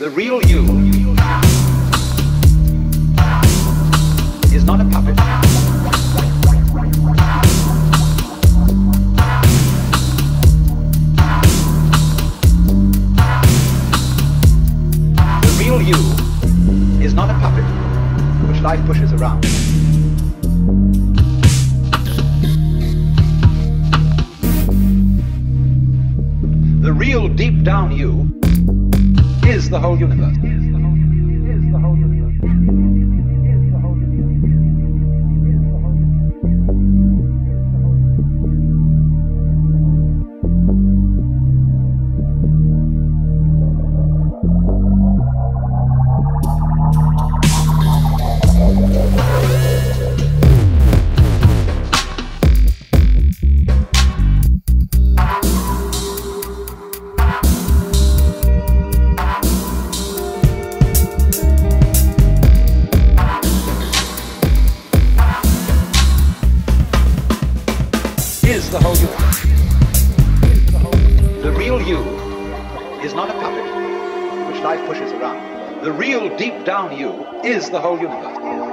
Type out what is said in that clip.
The real you is not a puppet. The real you is not a puppet which life pushes around. The real deep down you is the whole universe. life pushes around. The real deep down you is the whole universe.